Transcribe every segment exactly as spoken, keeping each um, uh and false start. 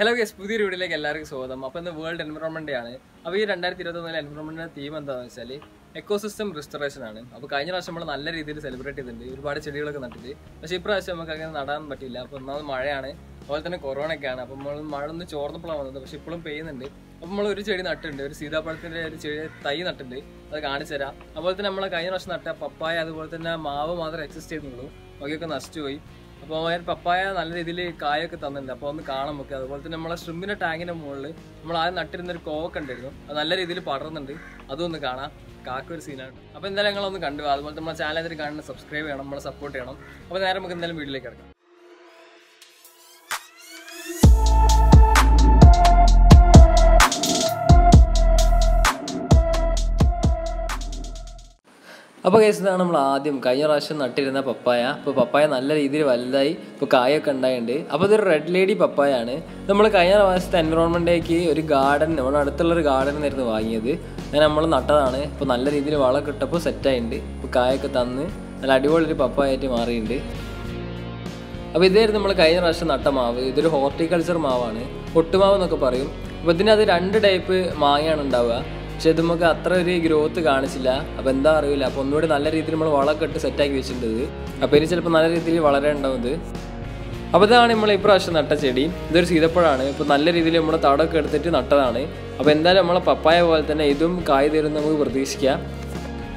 Hello guys, പുതിയൊരു വീഡിയോയിലേക്ക് എല്ലാവർക്കും സ്വാഗതം. അപ്പോൾ ഇന്ന് വേൾഡ് എൻവയോൺമെൻറ്റ് ഡേ ആണ്. അപ്പോൾ ഈ രണ്ടായിരത്തി ഇരുപത്തി ഒന്നിലെ എൻവയോൺമെൻറ്റിൻ്റെ തീം എന്താണെന്ന് വെച്ചാൽ എക്കോസിസ്റ്റം റിസ്റ്റോറേഷൻ ആണ്. അപ്പോൾ കഴിഞ്ഞ പ്രാവശ്യം നമ്മൾ നല്ല രീതിയിൽ സെലിബ്രേറ്റ് ചെയ്തിട്ടുണ്ട്, ഒരുപാട് ചെടികളൊക്കെ നട്ടിട്ട്. പക്ഷേ ഇപ്രാവശ്യം നമുക്ക് അങ്ങനെ നടാൻ പറ്റിയില്ല. അപ്പോൾ ഒന്നാമത് മഴയാണ്, അതുപോലെ തന്നെ കൊറോണയൊക്കെയാണ്. അപ്പോൾ നമ്മൾ മഴ ഒന്ന് ചോർന്നപ്പോഴാണ് വന്നത്, പക്ഷേ ഇപ്പോഴും പെയ്യുന്നുണ്ട്. അപ്പോൾ നമ്മൾ ഒരു ചെടി നട്ടിട്ടുണ്ട്, ഒരു സീതാപ്പഴത്തിൻ്റെ ഒരു ചെടി തൈ നട്ടിട്ടുണ്ട്, അത് കാണിച്ചു തരാം. അതുപോലെ തന്നെ നമ്മൾ കഴിഞ്ഞ പ്രാവശ്യം നട്ട പപ്പായ, അതുപോലെ തന്നെ മാവ് മാത്രമേ എക്സിസ്റ്റ് ചെയ്യുന്നുള്ളൂ, ബാക്കിയൊക്കെ നശിച്ചു പോയി. അപ്പോൾ അതിന് പപ്പായ നല്ല രീതിയിൽ കായൊക്കെ തന്നിട്ടുണ്ട്, അപ്പോൾ ഒന്ന് കാണാൻ നോക്കുക. അതുപോലെ തന്നെ നമ്മളെ ഷ്രിമ്പിൻ്റെ ടാങ്കിൻ്റെ മുകളിൽ നമ്മൾ ആദ്യം നട്ടിരുന്നൊരു കോവൊക്കെ ഉണ്ടായിരുന്നു, അത് നല്ല രീതിയിൽ പടർന്നുണ്ട്, അതൊന്ന് കാണാം. കാക്കൊരു സീനാണ്. അപ്പോൾ എന്തായാലും ഞങ്ങളൊന്ന് കണ്ടു. അതുപോലെ നമ്മുടെ ചാനൽ ഇതിൽ കാണുന്നത് സബ്സ്ക്രൈബ് ചെയ്യണം, നമ്മളെ സപ്പോർട്ട് ചെയ്യണം. അപ്പോൾ നേരെ നമുക്ക് എന്തായാലും വീട്ടിലേക്ക് കിടക്കാം. അപ്പോൾ കേസിലാണ് നമ്മൾ ആദ്യം കഴിഞ്ഞ പ്രാവശ്യം നട്ടിരുന്ന പപ്പായ. അപ്പോൾ പപ്പായ നല്ല രീതിയിൽ വലുതായി, ഇപ്പോൾ കായൊക്കെ ഉണ്ടായിട്ടുണ്ട്. അപ്പോൾ ഇതൊരു റെഡ് ലേഡി പപ്പായ ആണ്. നമ്മൾ കഴിഞ്ഞ പ്രാവശ്യത്തെ എൻവയോൺമെൻറ്റ് ഡേക്ക് ഒരു ഗാർഡൻ, നമ്മുടെ അടുത്തുള്ളൊരു ഗാർഡനിൽ നിന്നായിരുന്നു വാങ്ങിയത്. അങ്ങനെ നമ്മൾ നട്ടതാണ്. ഇപ്പോൾ നല്ല രീതിയിൽ വളമൊക്കെ ഇട്ടപ്പോൾ സെറ്റായിട്ടുണ്ട്. ഇപ്പോൾ കായൊക്കെ തന്ന് നല്ല അടിപൊളിയൊരു പപ്പായായിട്ട് മാറിയിട്ടുണ്ട്. അപ്പോൾ ഇതായിരുന്നു നമ്മൾ കഴിഞ്ഞ പ്രാവശ്യം നട്ട മാവ്. ഇതൊരു ഹോർട്ടിക്കൾച്ചർ മാവാണ്, ഒട്ടുമാവ് എന്നൊക്കെ പറയും. അപ്പോൾ ഇതിനത് രണ്ട് ടൈപ്പ് മാങ്ങയാണ് ഉണ്ടാവുക, പക്ഷേ ഇത് നമുക്ക് അത്ര ഒരു ഗ്രോത്ത് കാണിച്ചില്ല. അപ്പോൾ എന്താ അറിയില്ല. അപ്പോൾ ഒന്നുകൂടി നല്ല രീതിയിൽ നമ്മൾ വളമൊക്കെ ഇട്ട് സെറ്റാക്കി വെച്ചിട്ടുണ്ട്. അപ്പോൾ ഇനി ചിലപ്പോൾ നല്ല രീതിയിൽ വളരെ ഉണ്ടാവും ഇത്. അപ്പോൾ ഇതാണ് നമ്മൾ ഇപ്രാവശ്യം നട്ട ചെടി. ഇതൊരു സീതപ്പഴമാണ്. ഇപ്പോൾ നല്ല രീതിയിൽ നമ്മൾ തടമൊക്കെ എടുത്തിട്ട് നട്ടതാണ്. അപ്പോൾ എന്തായാലും നമ്മളെ പപ്പായ പോലെ തന്നെ ഇതും കായ് തരുമെന്ന് നമുക്ക് പ്രതീക്ഷിക്കാം.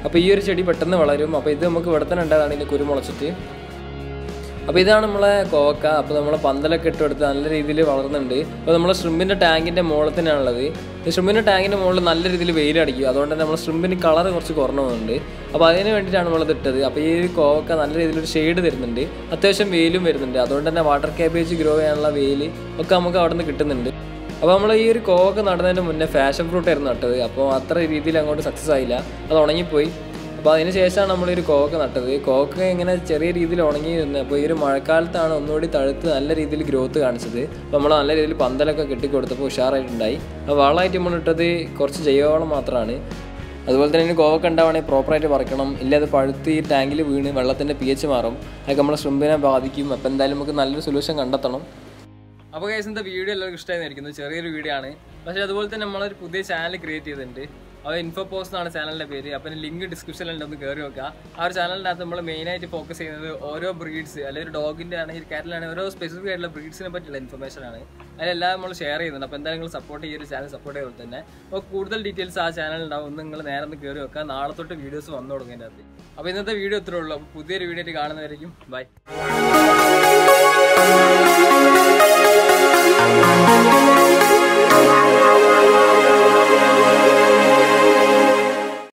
അപ്പോൾ ഈ ഒരു ചെടി പെട്ടെന്ന് വളരും. അപ്പോൾ ഇത് നമുക്ക് ഇവിടെ തന്നെ ഉണ്ടായതാണ്, ഇതിൻ്റെ കുരുമുളച്ചിട്ട്. അപ്പോൾ ഇതാണ് നമ്മളെ കോവക്ക. അപ്പോൾ നമ്മളെ പന്തലൊക്കെ ഇട്ട് കൊടുത്ത് നല്ല രീതിയിൽ വളർന്നുണ്ട്. അപ്പോൾ നമ്മളെ ഷ്രിമ്പിൻ്റെ ടാങ്കിൻ്റെ മുകളിൽ തന്നെയാണുള്ളത്. ഷ്രിമ്പിൻ്റെ ടാങ്കിൻ്റെ മുകളിൽ നല്ല രീതിയിൽ വെയിലടിക്കും, അതുകൊണ്ട് തന്നെ നമ്മൾ ഷ്രിമ്പിന് കളർ കുറച്ച് കുറഞ്ഞുണ്ട്. അപ്പോൾ അതിന് വേണ്ടിയിട്ടാണ് നമ്മളത് ഇട്ടത്. അപ്പോൾ ഈ കോവക്ക നല്ല രീതിയിലൊരു ഷെയ്ഡ് തരുന്നുണ്ട്, അത്യാവശ്യം വെയിലും വരുന്നുണ്ട്. അതുകൊണ്ട് തന്നെ വാട്ടർ കാബേജ് ഗ്രോ ചെയ്യാനുള്ള വെയിൽ ഒക്കെ നമുക്ക് അവിടെ നിന്ന് കിട്ടുന്നുണ്ട്. അപ്പോൾ നമ്മൾ ഈ ഒരു കോവക്ക നടുന്നതിന് മുന്നേ ഫാഷൻ ഫ്രൂട്ടായിരുന്നു നട്ടത്. അപ്പോൾ അത്ര രീതിയിൽ അങ്ങോട്ട് സക്സസ് ആയില്ല, അത് ഉണങ്ങിപ്പോയി. അപ്പോൾ അതിന് ശേഷമാണ് നമ്മളൊരു കോവക്ക നട്ടത്. കോവക്ക ഇങ്ങനെ ചെറിയ രീതിയിൽ ഉണങ്ങിയിരുന്നു. അപ്പോൾ ഈ ഒരു മഴക്കാലത്താണ് ഒന്നുകൂടി തഴുത്ത് നല്ല രീതിയിൽ ഗ്രോത്ത് കാണിച്ചത്. അപ്പോൾ നമ്മൾ നല്ല രീതിയിൽ പന്തലൊക്കെ കെട്ടിക്കൊടുത്തപ്പോൾ ഉഷാറായിട്ടുണ്ടായി. അപ്പോൾ വളമായിട്ട് നമ്മൾ ഇട്ടത് കുറച്ച് ജൈവവളം മാത്രമാണ്. അതുപോലെ തന്നെ ഇതിന് കോവക്ക ഉണ്ടാവുകയാണെങ്കിൽ പ്രോപ്പറായിട്ട് വറക്കണം, ഇല്ല അത് പഴുത്ത് ഈ ടാങ്കിൽ വീണ് വെള്ളത്തിൻ്റെ പി എച്ച് മാറും, അതൊക്കെ നമ്മളെ ഷ്രിമ്പിനെ ബാധിക്കും. അപ്പോൾ എന്തായാലും നമുക്ക് നല്ലൊരു സൊല്യൂഷൻ കണ്ടെത്തണം. അപ്പോൾ ഗൈസ്, എന്താ വീഡിയോ എല്ലാവർക്കും ഇഷ്ടമായിരിക്കുന്നു. ചെറിയൊരു വീഡിയോ ആണ്, പക്ഷേ അതുപോലെ തന്നെ നമ്മളൊരു പുതിയ ചാനൽ ക്രിയേറ്റ് ചെയ്തിട്ടുണ്ട്. അത് ഇൻഫോ പോസ്റ്റ് എന്നാണ് ചാനലിൻ്റെ പേര്. അപ്പോൾ അതിന് ലിങ്ക് ഡിസ്ക്രിപ്ഷനിലുണ്ട്, ഒന്ന് കയറി നോക്കുക. ആ ഒരു ചാനലിനകത്ത് നമ്മൾ മെയിനായിട്ട് ഫോക്കസ് ചെയ്യുന്നത് ഓരോ ബ്രീഡ്സ്, അല്ലെങ്കിൽ ഒരു ഡോഗിൻ്റെ ആണെങ്കിൽ കാറ്റിലാണെങ്കിൽ ഓരോ സ്പെസിഫിക് ആയിട്ടുള്ള ബ്രീഡ്സിനെ പറ്റിയുള്ള ഇൻഫർമേഷൻ ആണ്. അതിലെല്ലാം നമ്മൾ ഷെയർ ചെയ്യുന്നുണ്ട്. അപ്പോൾ എന്തായാലും നിങ്ങൾ സപ്പോർട്ട്, ഈ ഒരു ചാനൽ സപ്പോർട്ട് ചെയ്തത് തന്നെ. അപ്പോൾ കൂടുതൽ ഡീറ്റെയിൽസ് ആ ചാനലുണ്ടാവും, ഒന്ന് നിങ്ങൾ നേരെ ഒന്ന് കയറി വെക്കുക. നാളെ തൊട്ട് വീഡിയോസ് വന്നു തുടങ്ങും അതിൻ്റെ അകത്ത്. അപ്പോൾ ഇന്നത്തെ വീഡിയോ ഇത്രേ ഉള്ളൂ. അപ്പോൾ പുതിയൊരു വീഡിയോ കാണുന്നതായിരിക്കും. ബൈ.